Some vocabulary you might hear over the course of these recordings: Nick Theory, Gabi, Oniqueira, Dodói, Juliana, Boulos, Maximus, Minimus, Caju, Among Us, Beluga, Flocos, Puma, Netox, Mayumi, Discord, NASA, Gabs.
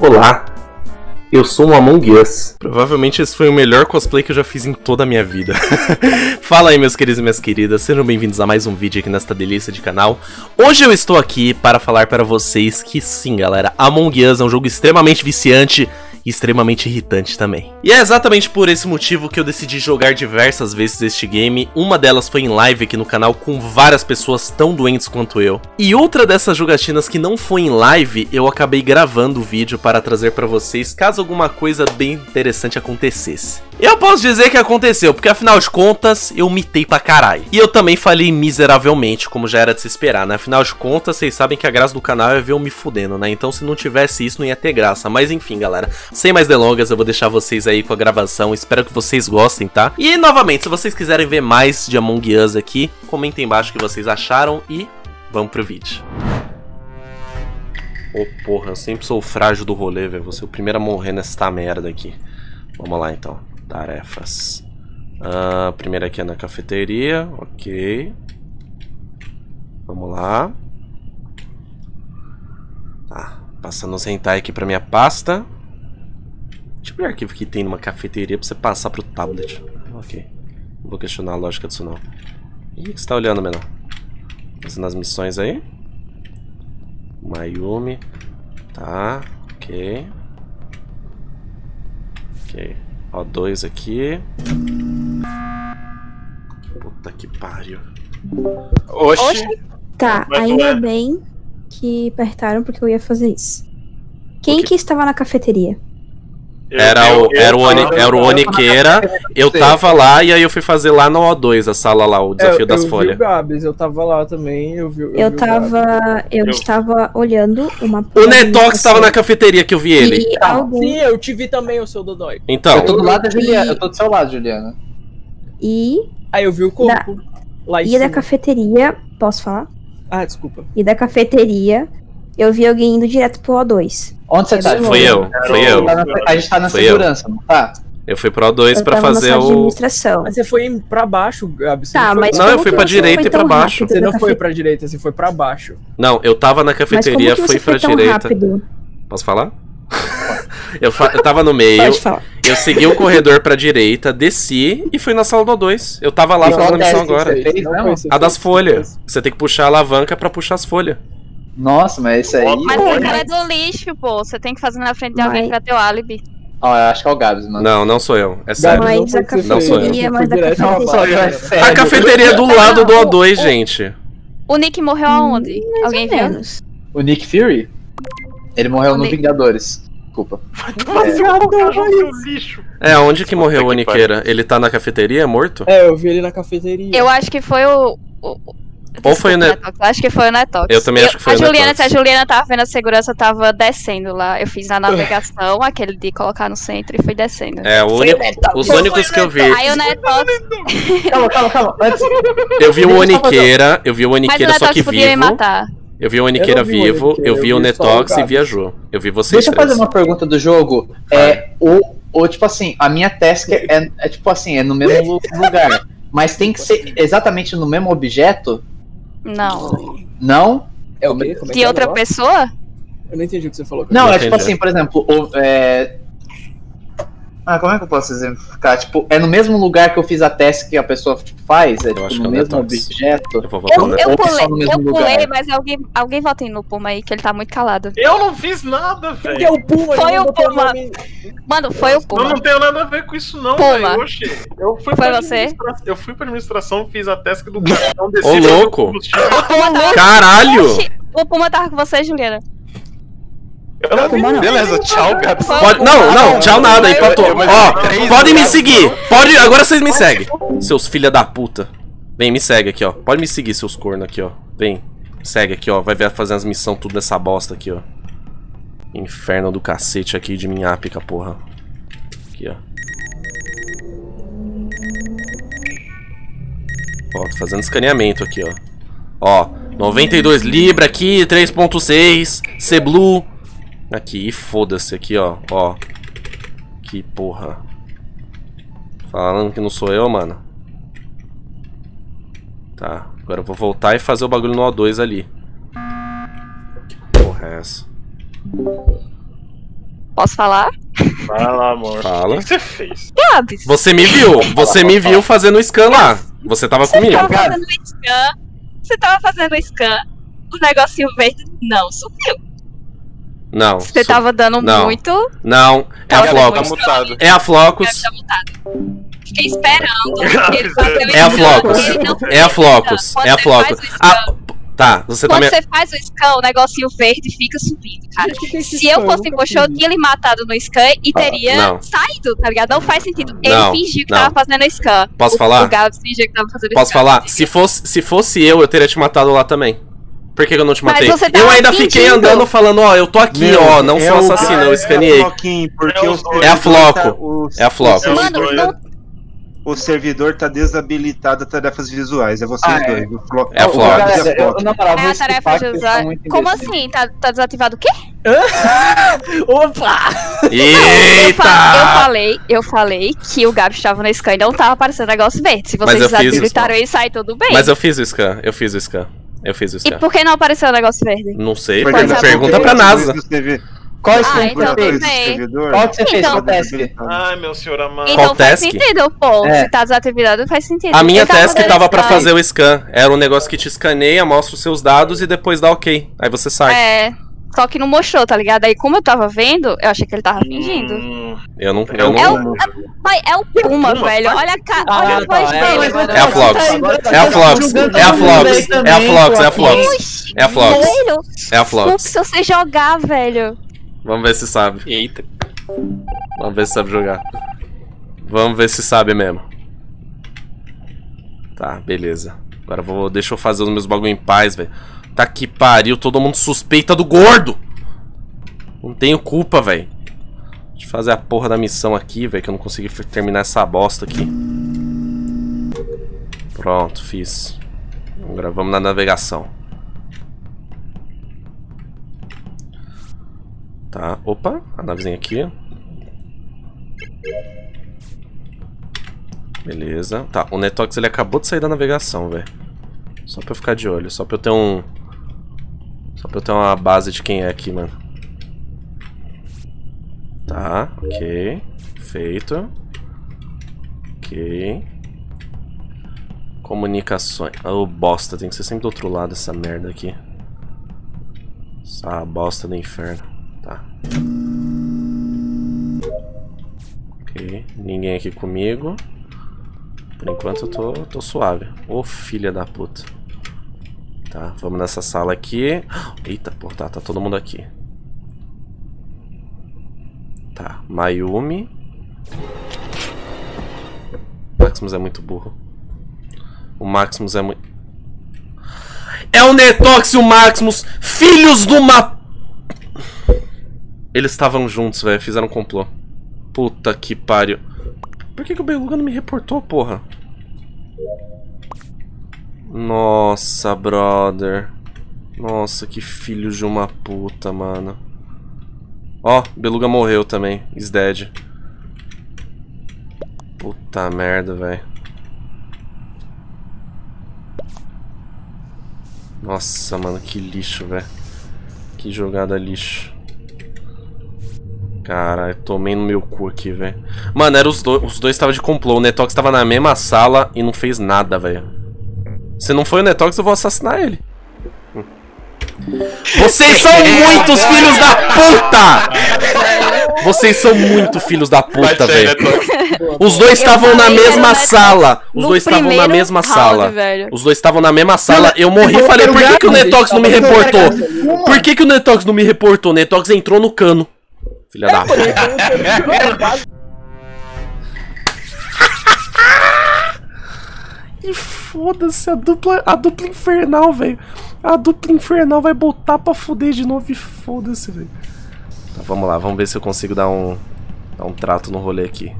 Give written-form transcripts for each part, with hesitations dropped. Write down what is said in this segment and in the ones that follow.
Olá, eu sou um Among Us. Provavelmente esse foi o melhor cosplay que eu já fiz em toda a minha vida. Fala aí, meus queridos e minhas queridas, sejam bem-vindos a mais um vídeo aqui nesta delícia de canal. Hoje eu estou aqui para falar para vocês que sim, galera, Among Us é um jogo extremamente viciante e extremamente irritante também. E é exatamente por esse motivo que eu decidi jogar diversas vezes este game. Uma delas foi em live aqui no canal com várias pessoas tão doentes quanto eu. E outra dessas jogatinas que não foi em live, eu acabei gravando o vídeo para trazer pra vocês caso alguma coisa bem interessante acontecesse. Eu posso dizer que aconteceu, porque afinal de contas, eu mitei pra caralho. E eu também falhei miseravelmente, como já era de se esperar, né? Afinal de contas, vocês sabem que a graça do canal é ver eu me fudendo, né? Então se não tivesse isso, não ia ter graça. Mas enfim, galera, sem mais delongas, eu vou deixar vocês aí com a gravação, espero que vocês gostem, tá? E novamente, se vocês quiserem ver mais de Among Us aqui, comentem embaixo o que vocês acharam e vamos pro vídeo. Ô porra, eu sempre sou o frágil do rolê, velho, vou ser o primeiro a morrer nesta merda aqui. Vamos lá então, tarefas. Primeiro aqui é na cafeteria, ok. Vamos lá. Tá, passando os hentai aqui pra minha pasta. Tipo de arquivo que tem numa cafeteria pra você passar pro tablet. Ok. Não vou questionar a lógica disso não. Ih, que você tá olhando, menor? Fazendo as missões aí. Mayumi. Tá, ok. Ok. O2 aqui. Puta que pariu. Oxi! Tá, ainda bem que apertaram porque eu ia fazer isso. Quem que estava na cafeteria? Era o Oniqueira, eu tava lá e aí eu fui fazer lá no O2, a sala lá, o desafio das folhas. Vi o Gabi, eu tava lá também, eu estava olhando uma... O Netox tava na cafeteria que eu vi ele. Sim, eu te vi também, eu sou o Dodói. Então... Eu tô do lado da Juliana, eu tô do seu lado, Juliana. E... Aí eu vi o corpo lá em cima. E da cafeteria, posso falar? Ah, desculpa. E da cafeteria... Eu vi alguém indo direto pro O2. Onde você tá? Fui eu. A gente tá na segurança, não tá? Eu fui pro O2 pra fazer o... administração. Mas você foi pra baixo, Gabi. Tá, mas não, eu fui pra direita e pra baixo. Você não foi pra direita, você foi pra baixo. Não, eu tava na cafeteria, fui pra direita. Posso falar? Eu tava no meio, eu segui o corredor pra direita, desci e fui na sala do O2. Eu tava lá fazendo a missão agora. A das folhas. Você tem que puxar a alavanca pra puxar as folhas. Nossa, mas isso aí... Mas o cara é do lixo, pô. Você tem que fazer na frente de alguém pra ter o álibi. Ó, eu acho que é o Gabs, mano. Não, não sou eu. É sério. Mas a cafeteria, a cafeteria é do lado do O2, gente. O Nick morreu aonde? Alguém viu? O Nick Theory? Ele morreu no Vingadores. Desculpa. É, onde que morreu o Oniqueira? Ele tá na cafeteria, morto? É, eu vi ele na cafeteria. Eu acho que foi o... Ou foi o Netox? Acho que foi o Netox. Eu também acho que foi o Netox. A Juliana tava vendo a segurança, tava descendo lá. Eu fiz na navegação, aquele de colocar no centro e fui descendo. É, os únicos que eu vi. Aí o Netox... Calma. Eu vi o Oniqueira, só que vivo. Mas o Netox podia me matar. Eu vi o Oniqueira vivo, eu vi o Netox e viajou. Eu vi vocês três. Deixa eu fazer uma pergunta do jogo. É, tipo assim, a minha task é tipo assim, é no mesmo lugar. Mas tem que ser exatamente no mesmo objeto? Não. Não? É o mesmo? De outra pessoa? Eu não entendi o que você falou. Não, é tipo assim, por exemplo, como é que eu posso exemplificar? Tipo, é no mesmo lugar que eu fiz a task que a pessoa tipo, faz? É tipo, no mesmo objeto? Eu pulei, mas alguém votem no Puma aí, que ele tá muito calado. Eu não fiz nada, velho. É o Puma? Foi o Puma. Mano, foi o Puma. Eu não tenho nada a ver com isso não, velho. Foi você? Eu fui pra administração, fiz a task do cartão desse... Ô, louco! Caralho! O Puma tava com você, Juliana. Beleza, tchau, Gabi. Não, tchau nada aí pra tu. Ó, podem me seguir. Pode, agora vocês me seguem. Seus filha da puta. Vem, me segue aqui, ó. Pode me seguir, seus corno aqui, ó. Vem, segue aqui, ó. Vai ver fazer as missões tudo nessa bosta aqui, ó. Inferno do cacete aqui de minha ápica, porra. Aqui, ó. Ó, tô fazendo escaneamento aqui, ó. Ó, 92 libra aqui, 3.6, C Blue. Aqui, foda-se aqui, ó. Que porra. Falando que não sou eu, mano. Tá, agora eu vou voltar e fazer o bagulho no O2 ali. Que porra é essa? Posso falar? Fala, amor. Fala. O que você fez? Gabs. Você me viu fazendo scan lá. Você tava comigo. Você tava fazendo scan. O negocinho verde não subiu. Não. Você tava dando muito. Não. É a Flocos. É a Flocos. Fiquei esperando. Ele é a Flocos. É a Flocos. É a Flocos. Tá, você quando tá... você faz o scan, o negocinho verde fica subindo, cara. Se eu fosse embochou, eu tinha ele matado no scan e teria saído, tá ligado? Não faz sentido. Ele fingiu que tava fazendo scan. Posso falar? O Gabs fingiu que tava fazendo scan. Posso falar? Se fosse eu teria te matado lá também. Por que eu não te matei? Eu ainda fiquei andando falando, ó, eu tô aqui, meu, ó, não sou assassino, eu escaneei. É a Floco. É a Floco. Mano, não... O servidor tá desabilitado a tarefas visuais. É vocês dois. É a Flora. É a tarefa visual. Como assim? Tá desativado o quê? Opa! Eita! Eu falei que o Gabi estava no scan e não tava aparecendo negócio verde. Se vocês desabilitaram ele, sai tudo bem. Mas eu fiz o scan. Eu fiz o scan. E por que não apareceu o negócio verde? Não sei. Pergunta pra NASA. Qual então fez? Qual que você fez? Acontece. Ai, meu senhor amado. Então faz sentido, pô. Se tá desativado, não faz sentido. A minha task tava pra fazer o scan. Era um negócio que te escaneia, mostra os seus dados e depois dá ok. Aí você sai. É, só que não mostrou, tá ligado? Aí como eu tava vendo, eu achei que ele tava fingindo. Eu não. É o Puma, velho. Olha a voz dele. É a Flox. É a Flox. É a Flox. É a Flox. É a Flox. É a Flox. É a Flox. Se você jogar, velho. Vamos ver se sabe. Eita. Vamos ver se sabe jogar. Vamos ver se sabe mesmo. Tá, beleza. Agora deixa eu fazer os meus bagulho em paz, velho. Tá que pariu, todo mundo suspeita do gordo. Não tenho culpa, velho. Deixa eu fazer a porra da missão aqui, velho, que eu não consegui terminar essa bosta aqui. Pronto, fiz. Agora vamos na navegação. Tá, opa, a navezinha aqui. Beleza. Tá, o Netox ele acabou de sair da navegação, velho. Só pra eu ficar de olho, só pra eu ter uma base de quem é aqui, mano. Tá, ok. Feito. Ok. Comunicações. Ô, bosta, tem que ser sempre do outro lado essa merda aqui. Essa bosta do inferno. Tá. Ok, ninguém aqui comigo. Por enquanto eu tô suave. Ô filha da puta. Tá, vamos nessa sala aqui. Eita, pô, tá todo mundo aqui. Tá, Mayumi. O Maximus é muito burro. O Maximus é muito... É o Netox e o Maximus, filhos de uma... Eles estavam juntos, velho. Fizeram um complô. Puta que pariu. Por que o Beluga não me reportou, porra? Nossa, brother. Nossa, que filho de uma puta, mano. Ó, Beluga morreu também. Is dead. Puta merda, velho. Nossa, mano, que lixo, velho. Que jogada lixo. Caralho, tomei no meu cu aqui, velho. Mano, era os dois estavam de complô. O Netox tava na mesma sala e não fez nada, velho. Se não foi o Netox, eu vou assassinar ele. Vocês são muitos filhos da puta! Vocês são muito filhos da puta, velho. Os dois estavam na mesma sala. Os dois estavam na mesma sala. Os dois estavam na mesma sala. Eu morri e falei, por que o Netox não me reportou? Por que o Netox não me reportou? O Netox entrou no cano. Filha da puta. E foda-se, a dupla infernal, velho. A dupla infernal vai botar pra fuder de novo e foda-se, velho. Tá, vamos lá, vamos ver se eu consigo dar um trato no rolê aqui.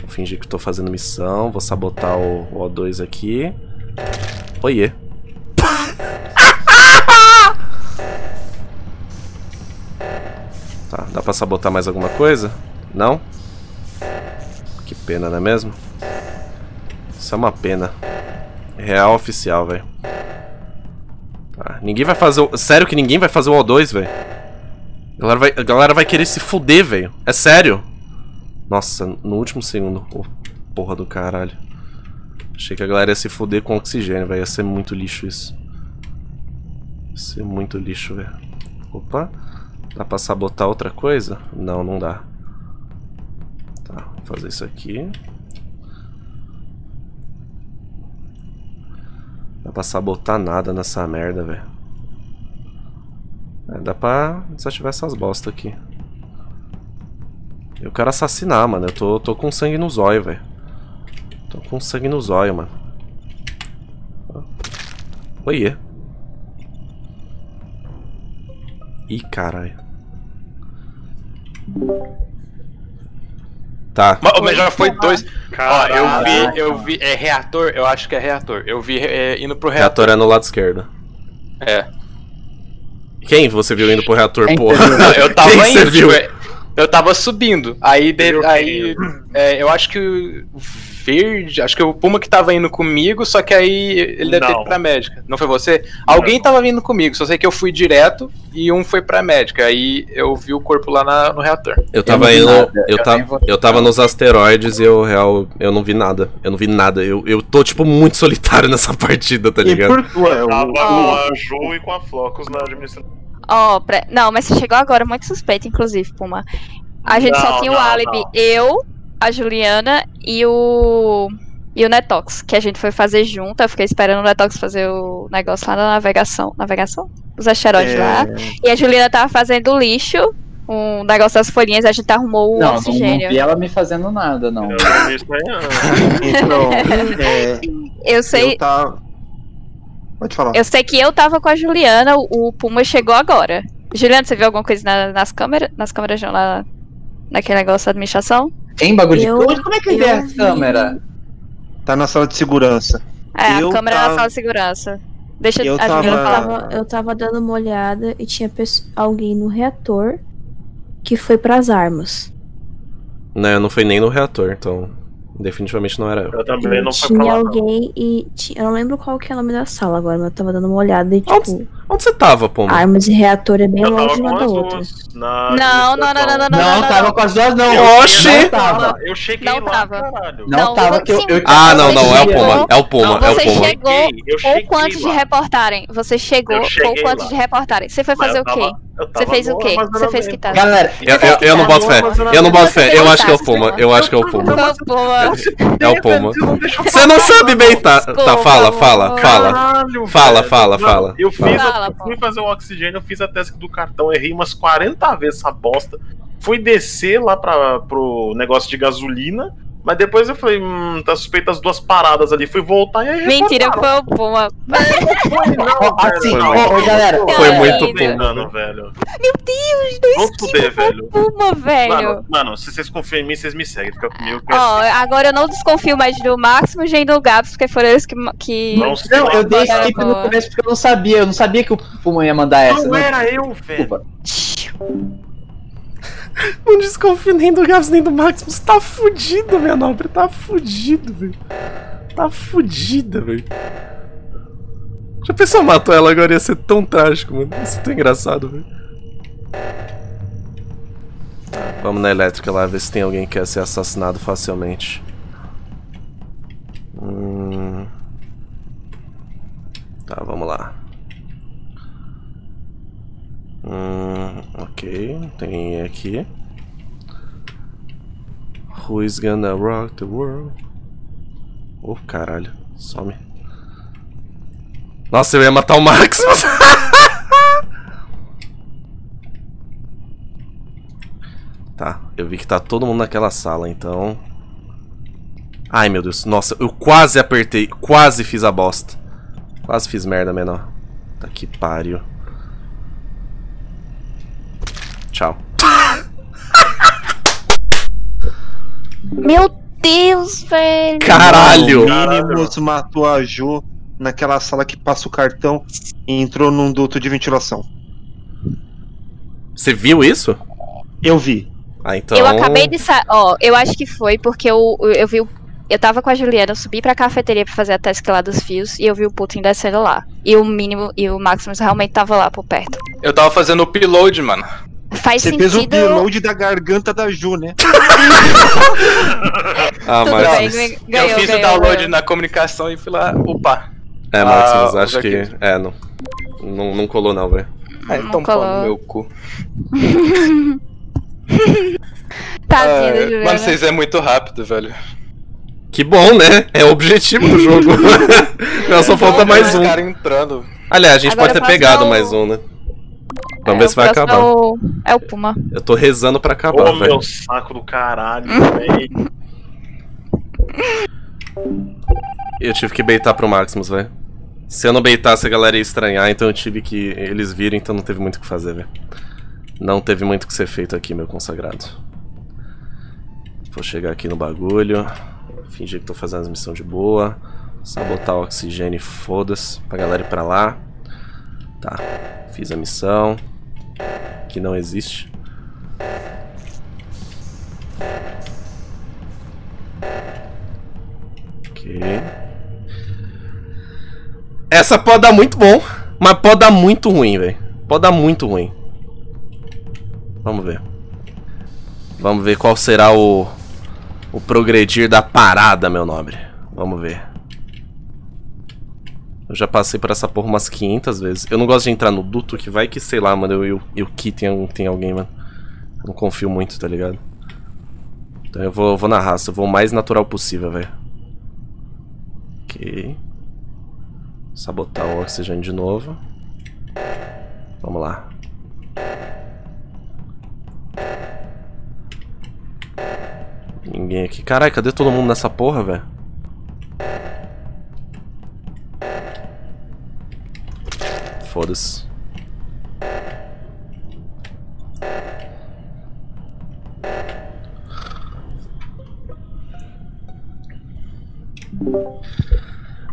Vou fingir que eu tô fazendo missão, vou sabotar o O2 aqui. Oiê. Tá, dá pra sabotar mais alguma coisa? Não? Que pena, não é mesmo? Isso é uma pena. Real oficial, velho. Tá, ninguém vai fazer o... Sério que ninguém vai fazer o O2, velho? A galera vai querer se fuder, velho. É sério. Nossa, no último segundo. Oh, porra do caralho. Achei que a galera ia se fuder com oxigênio, velho. Ia ser muito lixo isso. Ia ser muito lixo, velho. Opa. Dá pra sabotar outra coisa? Não, não dá. Tá, vou fazer isso aqui. Dá pra sabotar nada nessa merda, velho. É, dá pra desativar essas bosta aqui. Eu quero assassinar, mano. Eu tô com sangue no zóio, velho. Tô com sangue no zóio, mano. Oiê. Ih, caralho. Tá. Mas já foi dois. Caralho. Ó, eu vi. É reator? Eu acho que é reator. Eu vi indo pro reator. Reator é no lado esquerdo. É. Quem você viu indo pro reator, porra? Não, eu tava indo, você viu? Tipo, eu tava subindo. Aí eu acho que o verde. Acho que o Puma que tava indo comigo, só que aí ele deve ter ido pra médica. Não foi você? Não. Alguém tava vindo comigo, só sei que eu fui direto e um foi pra médica. Aí eu vi o corpo lá no reator. Eu tava indo. Eu tava nos asteroides e eu não vi nada. Eu não vi nada. Eu tô, tipo, muito solitário nessa partida, tá ligado? E por eu tava com a Ju e com a Flocos na administração. Ó, não, mas você chegou agora, muito suspeito, inclusive, Puma. A gente só tinha o álibi, eu, a Juliana e o Netox, que a gente foi fazer junto. Eu fiquei esperando o Netox fazer o negócio lá na navegação. Navegação? Os asteroides lá. E a Juliana tava fazendo lixo, um negócio das folhinhas, a gente arrumou o oxigênio. Não vi ela me fazendo nada, não. Eu não vi isso aí, não. Então, eu sei... Pode falar. Eu sei que eu tava com a Juliana, o Puma chegou agora. Juliana, você viu alguma coisa nas câmeras? Nas câmeras já lá naquele negócio da administração? Tem bagulho de câmera? Como é que eu vi a câmera? Tá na sala de segurança. É, a câmera na sala de segurança. Deixa eu eu tava dando uma olhada e tinha alguém no reator que foi pras armas. Não, não foi nem no reator, então. Definitivamente não era eu. Eu também não fui pra lá. Tinha alguém e... Eu não lembro qual que é o nome da sala agora, mas eu tava dando uma olhada e tipo... Onde você tava, Puma? Armas e reator é bem longe uma da outra. Não, tava com as duas não. Oxi! Eu cheguei lá, caralho. Não tava que eu... Ah, não, é o Puma, é o Puma, é o Puma. Você chegou pouco antes de reportarem. Você chegou pouco antes de reportarem. Você foi fazer o quê? Você fez o quê? Você fez que tá? Galera, eu não boto fé. Eu não boto fé. Eu acho que é o Puma. Eu acho que é o Puma. É o Puma. Você não sabe beitar. Tá, fala. Eu fui fazer o oxigênio, eu fiz a tese do cartão, errei umas 40 vezes essa bosta. Fui descer lá pro negócio de gasolina. Mas depois eu falei, tá suspeito as duas paradas ali. Fui voltar e aí... Mentira, foi o Puma. Assim, galera. Foi muito Puma, velho. Meu Deus, dois quilos foi Puma, velho. Mano, se vocês confiam em mim, vocês me seguem. Fica comigo. Ó, agora eu não desconfio mais do Maximus e do Gabi, porque foram eles que... Não, eu dei skip no começo porque eu não sabia. Eu não sabia que o Puma ia mandar essa. Não era eu, velho. Não desconfio nem do Gabs nem do Maximus. Tá fudido, minha nobre. Tá fudido, velho. Tá fudida, velho. Já pensou, matou ela agora? Ia ser tão trágico, mano. Isso é tão engraçado, velho. Tá, vamos na elétrica lá ver se tem alguém que quer ser assassinado facilmente. Tá, vamos lá. Ok, tem aqui. Who is gonna rock the world? Oh, caralho, some. Nossa, eu ia matar o Maximus. Tá, eu vi que tá todo mundo naquela sala, então. Ai, meu Deus, nossa, eu quase apertei, quase fiz a bosta. Quase fiz merda, menor. Tá que pariu. Tchau. Meu Deus, velho. Caralho. O Minimus matou a Ju naquela sala que passa o cartão e entrou num duto de ventilação. Você viu isso? Eu vi. Ah, então... Eu acabei de sair... Ó, eu acho que foi porque eu vi o... Eu tava com a Juliana, eu subi pra cafeteria pra fazer a tesca lá dos fios e eu vi o Putin descendo lá. E o Maximus realmente tava lá por perto. Eu tava fazendo o upload, mano. Faz sentido. Você fez o download da garganta da Ju, né? Ah, mas eu fiz o download na comunicação e fui lá upar. É, Maximus, acho que... É, não colou não, velho. Ah, então pô no meu cu. Tadinha, Juliana. Mano, vocês é muito rápido, velho. Que bom, né? É o objetivo do jogo. Não, só falta mais um. Aliás, a gente agora pode ter pegado mais um, né? Vamos ver se vai acabar. É o Puma. Eu tô rezando pra acabar, velho. Meu saco do caralho, velho. Eu tive que baitar pro Maximus, velho. Se eu não baitasse, a galera ia estranhar, então eu tive que... Eles viram, então não teve muito o que fazer, velho. Não teve muito o que ser feito aqui, meu consagrado. Vou chegar aqui no bagulho. Fingir que tô fazendo as missões de boa. Sabotar o oxigênio e foda-se. Pra galera ir pra lá. Tá. Fiz a missão. Que não existe. Ok. Essa pode dar muito bom, mas pode dar muito ruim, velho. Pode dar muito ruim. Vamos ver. Vamos ver qual será o progredir da parada, meu nobre. Vamos ver. Eu já passei por essa porra umas 500 vezes. Eu não gosto de entrar no duto, que vai que, sei lá, mano, eu que tem alguém, mano. Eu não confio muito, tá ligado? Então eu vou na raça, eu vou o mais natural possível, velho. Ok. Sabotar o oxigênio de novo. Vamos lá. Ninguém aqui. Caralho, cadê todo mundo nessa porra, velho? Foda-se.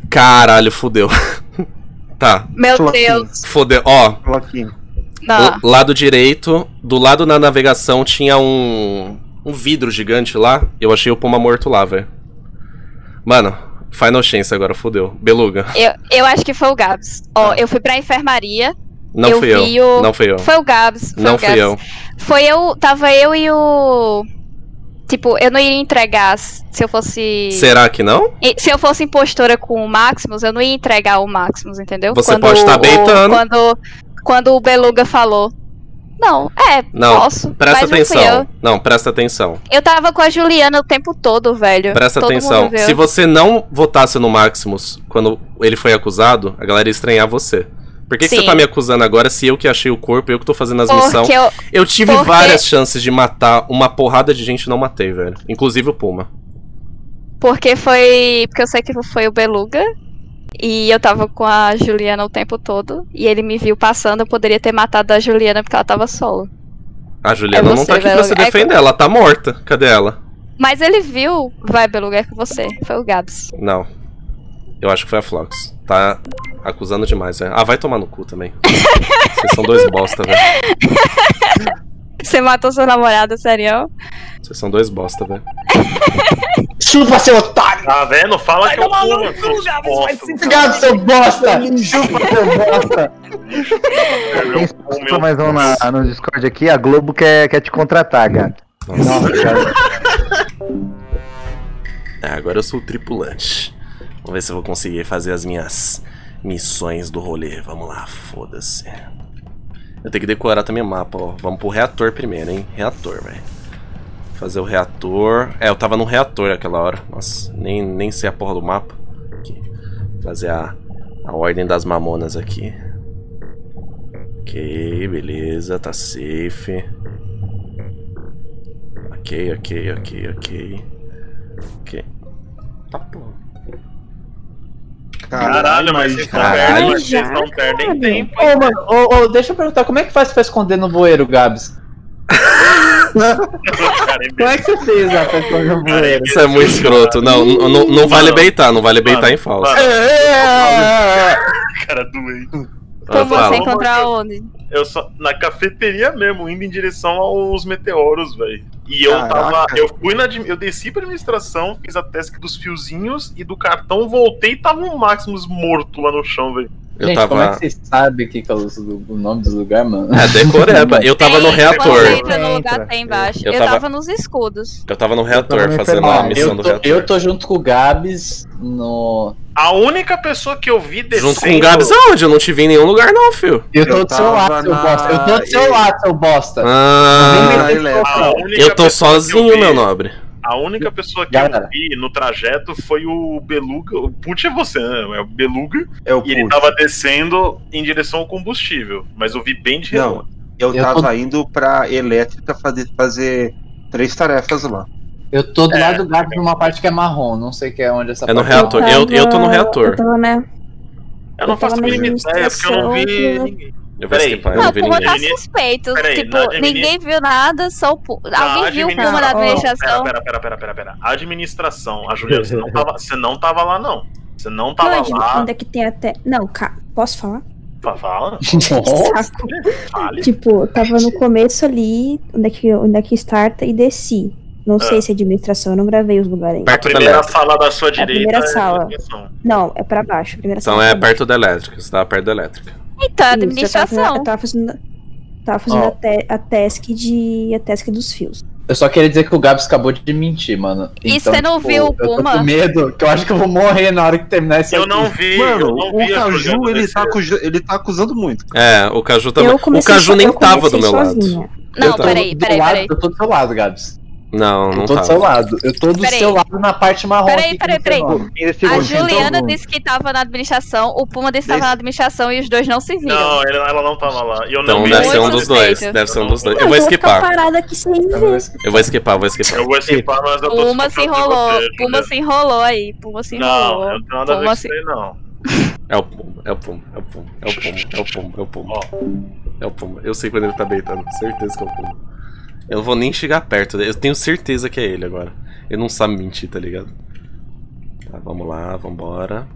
Caralho, fodeu. Tá. Meu Deus. Fodeu, ó. Do lado direito, do lado na navegação tinha um vidro gigante lá. Eu achei o Puma morto lá, velho. Mano, final chance agora, fodeu. Beluga. Eu acho que foi o Gabs. Ó, eu fui pra enfermaria. Não fui eu. Não fui eu. Foi o Gabs. Não fui eu. Foi eu. Tava eu e o... Tipo, eu não iria entregar se eu fosse... Será que não? Se eu fosse impostora com o Maximus, eu não ia entregar o Maximus, entendeu? Você pode estar beitando. Quando o Beluga falou. Não, posso. Presta atenção. Não, presta atenção. Eu tava com a Juliana o tempo todo, velho. Presta atenção. Se você não votasse no Maximus quando ele foi acusado, a galera ia estranhar você. Por que você tá me acusando agora se eu que achei o corpo, eu que tô fazendo as missões? Eu tive várias chances de matar uma porrada de gente e não matei, velho. Inclusive o Puma. Porque eu sei que foi o Beluga. E eu tava com a Juliana o tempo todo. E ele me viu passando, eu poderia ter matado a Juliana porque ela tava solo. A Juliana não tá aqui pra se defender, ela tá morta. Cadê ela? Mas ele viu... Vai, Beluga, é com você. Foi o Gabs. Não. Eu acho que foi a Flocos. Tá acusando demais, velho. Ah, vai tomar no cu também. Vocês são dois bosta, velho. Você matou sua namorada, sério? Vocês são dois bosta, velho. Chupa, seu otário! Tá vendo? Fala vai que eu pulo, seu bosta! Chupa, seu bosta! Tem mais um no Discord aqui. A Globo quer te contratar, gato. Nossa, cara. Agora eu sou o tripulante. Vamos ver se eu vou conseguir fazer as minhas missões do rolê. Vamos lá, foda-se. Eu tenho que decorar também o mapa, ó. Vamos pro reator primeiro, hein? Reator, velho. Fazer o reator. É, eu tava no reator aquela hora. Nossa, nem sei a porra do mapa. Aqui. Fazer a ordem das mamonas aqui. Ok, beleza. Tá safe. Ok. Ok. Tá porra. Caralho, mas vocês não perdem tempo. Ô, deixa eu perguntar, como é que faz pra esconder no voeiro, Gabs? Como é que você fez pra esconder no voeiro? Isso é muito escroto. Não vale beitar, não vale beitar em falso. Cara doente. Como você encontrar onde? Eu só na cafeteria mesmo, indo em direção aos meteoros, velho. E eu tava. Eu desci pra administração, fiz a task dos fiozinhos e do cartão, voltei e tava um Maximus morto lá no chão, velho. Eu gente, tava... como é que vocês sabem o que é o nome do lugar, mano? É, decoreba. Eu tava no reator. Eu tava nos escudos. Eu tava no reator fazendo a missão do reator. Eu tô junto com o Gabs no... A única pessoa que eu vi descendo... Junto com o Gabs aonde? Eu não te vi em nenhum lugar não, filho. Eu tô do seu lado, seu bosta. Eu tô do seu lado, seu bosta. Eu tô sozinho, meu nobre. A única pessoa que eu vi no trajeto foi o Beluga. O Put é você, né? É o Beluga. É o Put. E ele tava descendo em direção ao combustível. Mas eu vi bem de relógio. Eu tava indo pra elétrica fazer 3 tarefas lá. Eu tô do lado do gato numa parte que é marrom. Não sei que é onde essa parte é. É no reator. Eu tô no reator. Eu não faço a mínima ideia, porque eu não vi ninguém. Peraí, eu não vi ninguém. Tá suspeito. Peraí, tipo, ninguém viu nada, só o Puma. Alguém viu o Puma na administração? Pera. Administração, a Juliana, você não tava lá, não. Você não tava lá. Ainda que tem até... Não, cara, posso falar? Fala. Tipo, eu tava no começo ali, onde é que starta e desci. Não sei se é administração, eu não gravei os lugares. Perto da primeira sala da sua direita. Primeira sala. Não, é pra baixo. Então é perto da elétrica, você tava perto da elétrica. Então, administração. Eu tava fazendo a task dos fios. Eu só queria dizer que o Gabs acabou de mentir, mano. E então, você não viu o Puma? Eu tô com medo, que eu acho que eu vou morrer na hora que terminar esse episódio. Mano, o Caju, ele tá acusando muito. É, o Caju também. O Caju nem tava do meu lado. Não, peraí. Eu tô do seu lado, Gabs. Não, não tá. Eu tô do seu lado. Eu tô do seu lado na parte marrom. Peraí. A Juliana disse que tava na administração, o Puma disse que tava na administração e os dois não se viram. Não, ela não tava lá. Eu não vi. Deve ser um dos dois. Eu vou esquipar. Eu vou esquipar, mas eu tô desconfiando de você, Juliana. Puma se enrolou aí. Não, eu não tenho nada a ver com isso aí, não. É o Puma. Eu sei quando ele tá deitando. Certeza que é o Puma. Eu não vou nem chegar perto dele. Eu tenho certeza que é ele agora. Ele não sabe mentir, tá ligado? Tá, vamos lá, vambora.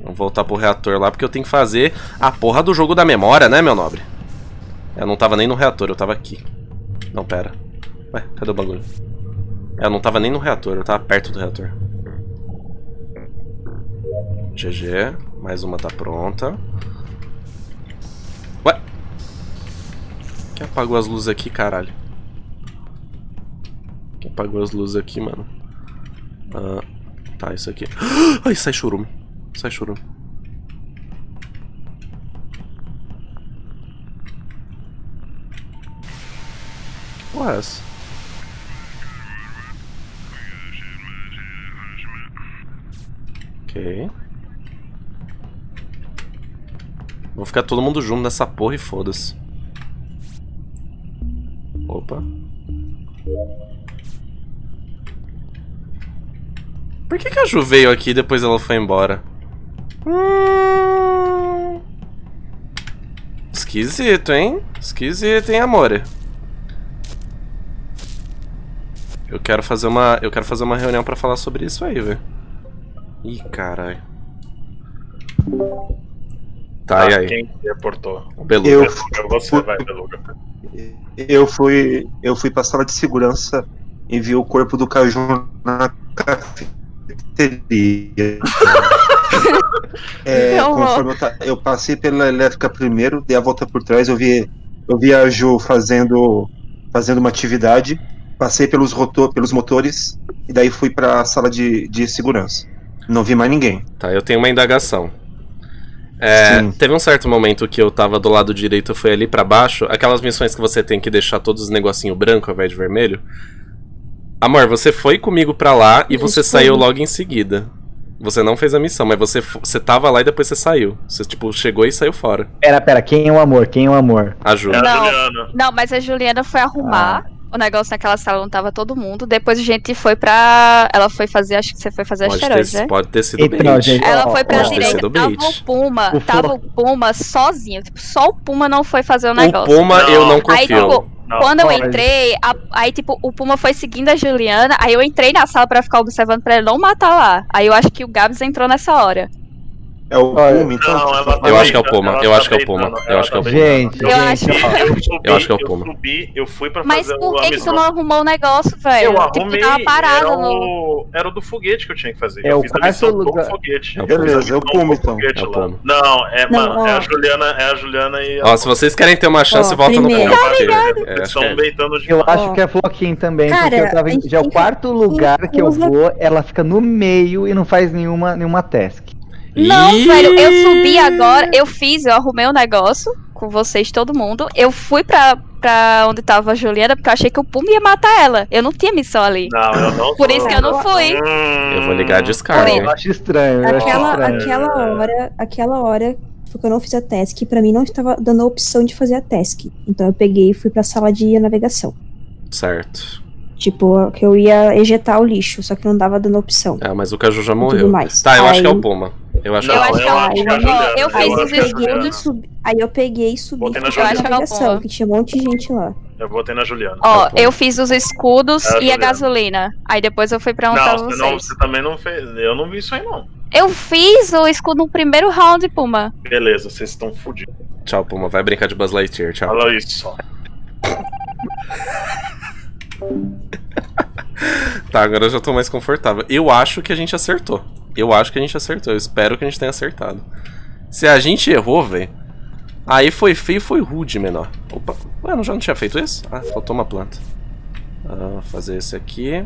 Vamos voltar pro reator lá, porque eu tenho que fazer a porra do jogo da memória, né, meu nobre? Eu não tava nem no reator, eu tava aqui. Não, pera. Ué, cadê o bagulho? Eu não tava nem no reator, eu tava perto do reator. GG. Mais uma tá pronta. Ué? Quem apagou as luzes aqui, caralho? Apagou as luzes aqui, mano. Tá, isso aqui. Ai, sai churume. Sai churume. Que porra é essa? Ok. Vou ficar todo mundo junto nessa porra e foda-se. Opa. Por que a Ju veio aqui e depois ela foi embora? Esquisito, hein? Esquisito, hein, amore? Eu quero fazer uma reunião pra falar sobre isso aí, velho. Ih, caralho. Tá, e aí? Quem reportou? Beluga. Você vai, Beluga. Eu fui pra sala de segurança e vi o corpo do Caju na café. Eu passei pela elétrica primeiro, dei a volta por trás, eu vi a Ju fazendo uma atividade, passei pelos motores e daí fui pra sala de segurança. Não vi mais ninguém. Tá, eu tenho uma indagação. Teve um certo momento que eu tava do lado direito, eu fui ali pra baixo, aquelas missões que você tem que deixar todos os negocinhos branco ao invés de vermelho. Amor, você foi comigo pra lá e você saiu logo em seguida. Você não fez a missão, mas você tava lá e depois você saiu. Você, tipo, chegou e saiu fora. Pera, quem é o amor? Quem é o amor? A Ju. Não, mas a Juliana foi arrumar o negócio naquela sala, não tava todo mundo. Depois a gente foi pra... Ela foi fazer, acho que você foi fazer asteroide, né? Pode ter sido bait. Ela foi pra direita, tava o Puma sozinho. Tipo, só o Puma não foi fazer o negócio. O Puma eu não confio. Aí, tipo, quando eu entrei, aí tipo, o Puma foi seguindo a Juliana, aí eu entrei na sala pra ficar observando pra ele não matar lá. Aí eu acho que o Gabs entrou nessa hora. É o Puma, então? Eu acho que é o Puma, eu acho que é o Puma. Gente, eu acho que é o Puma. Eu fui pra fazer. Mas por que tu não arrumou o negócio, velho? Eu arrumei, era o do foguete que eu tinha que fazer. Eu fiz a missão do foguete. Beleza, é o Puma, então. Não, é a Juliana e... Ó, se vocês querem ter uma chance, volta no Puma. Eles estão deitando de... Eu acho que é Floquinho também, porque já é o quarto lugar que eu vou, ela fica no meio e não faz nenhuma task. Não, velho, eu subi agora, eu arrumei um negócio com vocês, todo mundo. Eu fui pra onde tava a Juliana, porque eu achei que o Puma ia matar ela. Eu não tinha missão ali. Não, eu não. Por isso que eu não fui. Eu vou ligar a descarga. Eu acho estranho, aquela hora, porque eu não fiz a task, pra mim não estava dando a opção de fazer a task. Então eu peguei e fui pra sala de navegação. Certo. Tipo, que eu ia ejetar o lixo, só que não dava dando opção. Ah, mas o Caju já morreu. Tá, eu acho que é o Puma. Eu acho que eu fiz os escudos. Aí eu peguei e subi. Eu acho que é o Puma, que tinha um monte de gente lá. Eu botei na Juliana. Ó, eu fiz os escudos e a gasolina. Aí depois eu fui pra onde tava vocês. Não, você também não fez. Eu não vi isso aí, não. Eu fiz o escudo no primeiro round, Puma. Beleza, vocês estão fodidos. Tchau, Puma. Vai brincar de Buzz Lightyear, tchau. Fala isso só. Tá, agora eu já tô mais confortável. Eu acho que a gente acertou. Eu espero que a gente tenha acertado. Se a gente errou, velho, aí foi feio e foi rude, menor. Opa, mano, já não tinha feito isso? Ah, faltou uma planta. Vou fazer esse aqui.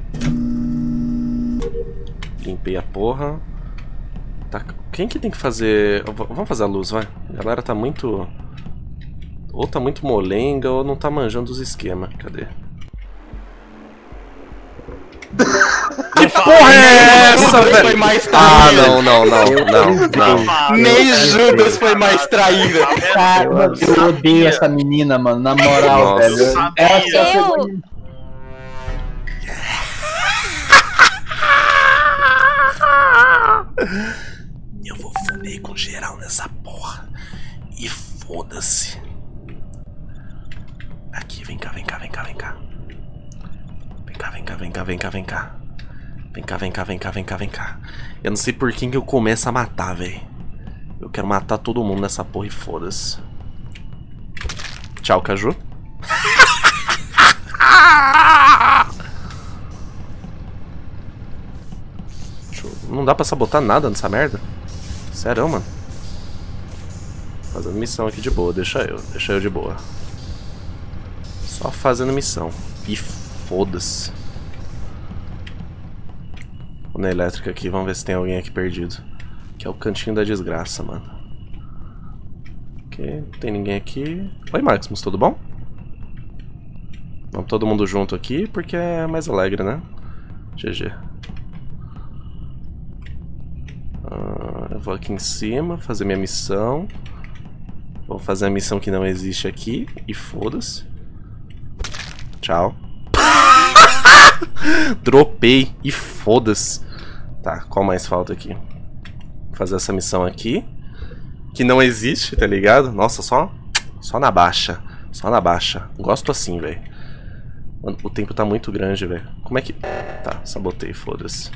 Limpei a porra. Tá, quem que tem que fazer... Vamos fazer a luz, vai. A galera tá muito... Ou tá muito molenga, ou não tá manjando os esquemas. Cadê? Que porra é essa, velho? Ah, não. Nem Judas foi mais traída. Caramba, eu odeio essa menina, mano. Na moral, velho. Eu vou foder com geral nessa porra. E foda-se. Aqui, vem cá. Vem cá. Eu não sei por quem que eu começo a matar, velho. Eu quero matar todo mundo nessa porra e foda-se. Tchau, Caju. Não dá pra sabotar nada nessa merda. Sério, mano. Fazendo missão aqui de boa, deixa eu de boa. Só fazendo missão. E foda-se. Vou na elétrica aqui, vamos ver se tem alguém aqui perdido. Que é o cantinho da desgraça, mano. Ok, não tem ninguém aqui. Oi, Maximus, tudo bom? Vamos todo mundo junto aqui, porque é mais alegre, né? GG. Eu vou aqui em cima, fazer minha missão. Vou fazer a missão que não existe aqui. E foda-se. Tchau. Dropei e foda-se. Tá, qual mais falta aqui? Vou fazer essa missão aqui, que não existe, tá ligado? Nossa, só na baixa. Só na baixa, gosto assim, velho. O tempo tá muito grande, velho. Como é que... Tá, sabotei, foda-se.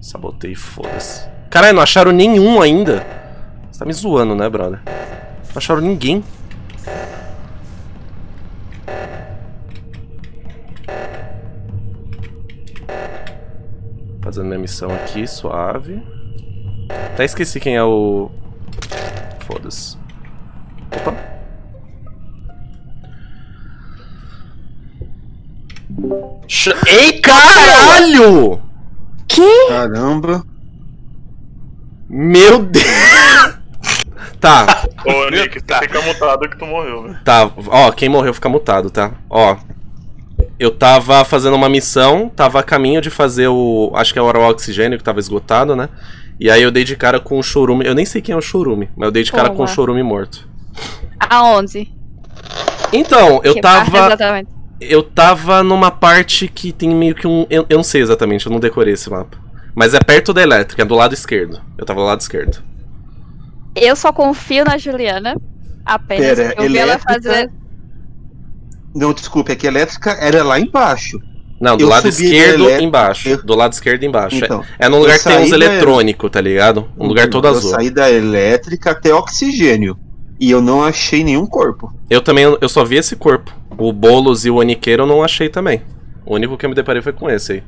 Sabotei, foda-se. Caralho, não acharam nenhum ainda. Você tá me zoando, né, brother? Não acharam ninguém. Fazendo minha missão aqui, suave. Até esqueci quem é o... Foda-se. Opa. Ei, caralho! Que? Caramba. Meu Deus! Tá. Ô, Nick, tá. Fica mutado que tu morreu, velho. Tá, ó, quem morreu fica mutado, tá? Ó. Eu tava fazendo uma missão, tava a caminho de fazer o... Acho que era o oxigênio que tava esgotado, né? E aí eu dei de cara com o chorume... Eu nem sei quem é o chorume, mas eu dei de cara com o chorume morto. Aonde? Então, eu tava... Eu tava numa parte que tem meio que um... Eu não sei exatamente, eu não decorei esse mapa. Mas é perto da elétrica, é do lado esquerdo. Eu tava do lado esquerdo. Eu só confio na Juliana. Apenas eu vi ela fazer... Não, desculpe, é que a elétrica era lá embaixo. Não, do lado esquerdo embaixo. Do lado esquerdo embaixo. Então, é num lugar que tem uns eletrônicos, tá ligado? Um lugar todo azul. Eu saí da elétrica até oxigênio. E eu não achei nenhum corpo. Eu também, eu só vi esse corpo. O Boulos e o Oniqueiro eu não achei também. O único que eu me deparei foi com esse aí.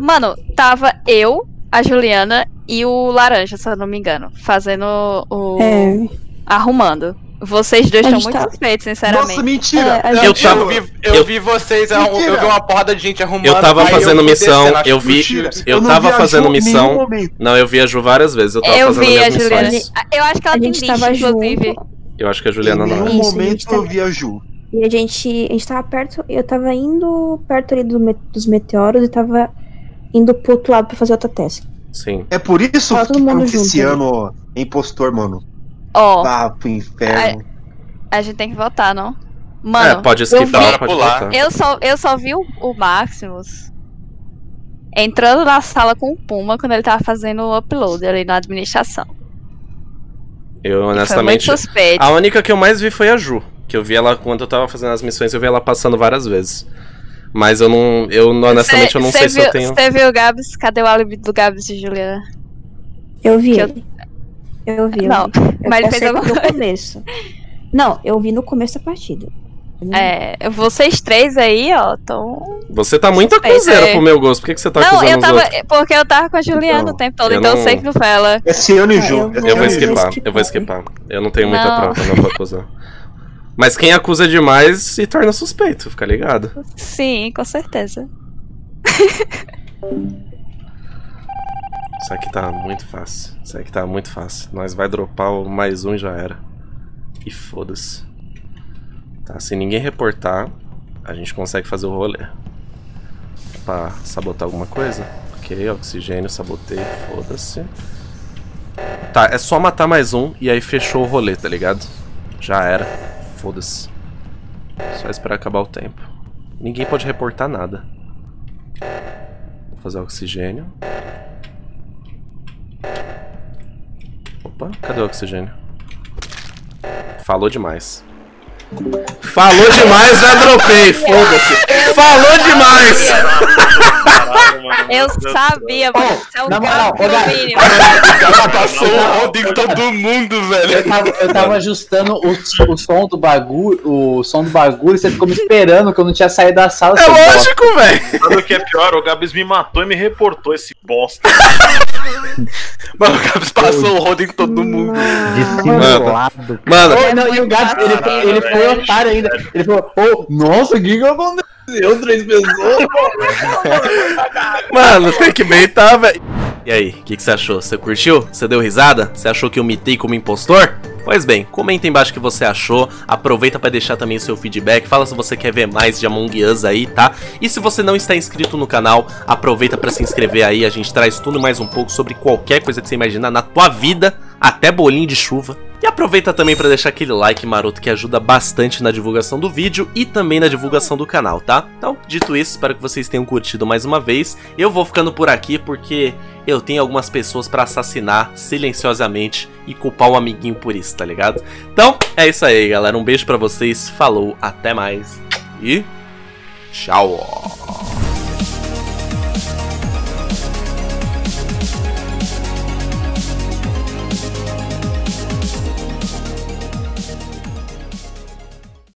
Mano, tava eu, a Juliana e o Laranja, se eu não me engano. Fazendo o... Arrumando. Vocês dois estão muito suspeitos, sinceramente. Nossa, mentira! Eu vi vocês, eu vi uma porrada de gente arrumando. Eu tava fazendo missão, eu vi. Eu tava fazendo missão. Não, eu vi a Ju várias vezes. Eu tava fazendo missões. Eu vi a Juliana. Eu acho que ela tem lixo, inclusive. Eu acho que a Juliana não. Em nenhum momento eu vi a Ju. E a gente tava perto, eu tava indo perto ali dos meteoros e tava indo pro outro lado pra fazer outra task. Sim. É por isso que esse ano é impostor, mano. Ó, pro inferno. A gente tem que votar, não? Mano, pode esquivar, pode pular. Eu só vi o Maximus entrando na sala com o Puma quando ele tava fazendo o upload ali na administração. Eu, honestamente, a única que eu mais vi foi a Ju. Que eu vi ela, quando eu tava fazendo as missões, eu vi ela passando várias vezes. Mas eu não, honestamente, eu não sei se eu tenho... Você viu o Gabs? Cadê o álibi do Gabs e Juliana? Eu vi ele. Eu vi. Não, mas ele fez alguma coisa. Começo. Não, eu vi no começo da partida. É, vocês três aí, ó, tão... Você tá muito acuseira pro meu gosto, por que, que você tá acusando os outros? Não, porque eu tava com a Juliana o tempo todo, então eu sei que não foi ela. Esse ano e Ju. Eu vou esquipar. Eu não tenho muita prova não pra acusar. Mas quem acusa demais se torna suspeito, fica ligado. Sim, com certeza. Isso aqui tá muito fácil. Isso aqui tá muito fácil. Nós vai dropar o mais um e já era. E foda-se. Tá, se ninguém reportar, a gente consegue fazer o rolê. Pra sabotar alguma coisa? Ok, oxigênio, sabotei, foda-se. Tá, é só matar mais um e aí fechou o rolê, tá ligado? Já era. Foda-se. Só esperar acabar o tempo. Ninguém pode reportar nada. Vou fazer oxigênio. Opa, cadê o oxigênio? Falou demais. Falou demais, já dropei, foda-se. Falou demais! Eu sabia, mano. Você é um cara mínimo. O cara passou o rodo em todo mundo, velho. Eu tava ajustando o som do bagulho, e você ficou me esperando que eu não tinha saído da sala. É lógico, velho. Sabe o que é pior? O Gabs me matou e me reportou esse bosta. Mano, o Gabs passou o rodo em todo mundo. Dissimulado. Mano. Não, e o Gabs, ele foi otário ainda. Ele falou, oh, nossa, o que eu vou... Eu, 3 pessoas? Mano, tem que beitar, velho. E aí, o que você achou? Você curtiu? Você deu risada? Você achou que eu mitei como impostor? Pois bem, comenta embaixo o que você achou. Aproveita pra deixar também o seu feedback. Fala se você quer ver mais de Among Us aí, tá? E se você não está inscrito no canal, aproveita pra se inscrever aí. A gente traz tudo mais um pouco sobre qualquer coisa que você imaginar na tua vida. Até bolinho de chuva. E aproveita também pra deixar aquele like maroto que ajuda bastante na divulgação do vídeo e também na divulgação do canal, tá? Então, dito isso, espero que vocês tenham curtido mais uma vez. Eu vou ficando por aqui porque eu tenho algumas pessoas pra assassinar silenciosamente e culpar um amiguinho por isso, tá ligado? Então, é isso aí, galera. Um beijo pra vocês, falou, até mais e tchau!